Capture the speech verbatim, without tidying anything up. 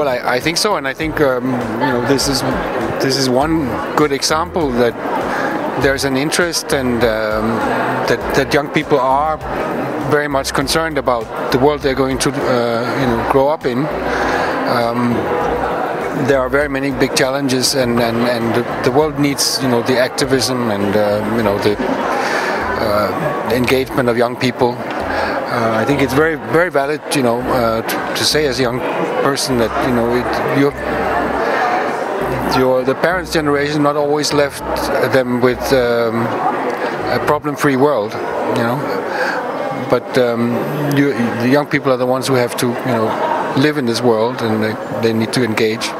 Well, I, I think so, and I think um, you know this is this is one good example that there's an interest, and um, that that young people are very much concerned about the world they're going to uh, you know grow up in. Um, there are very many big challenges, and and and the world needs you know the activism and uh, you know the uh, engagement of young people. Uh, I think it's very, very valid, you know, uh, to, to say as a young person that you know, it, your your the parents' generation not always left them with um, a problem-free world, you know. But um, you, the young people are the ones who have to, you know, live in this world, and they, they need to engage.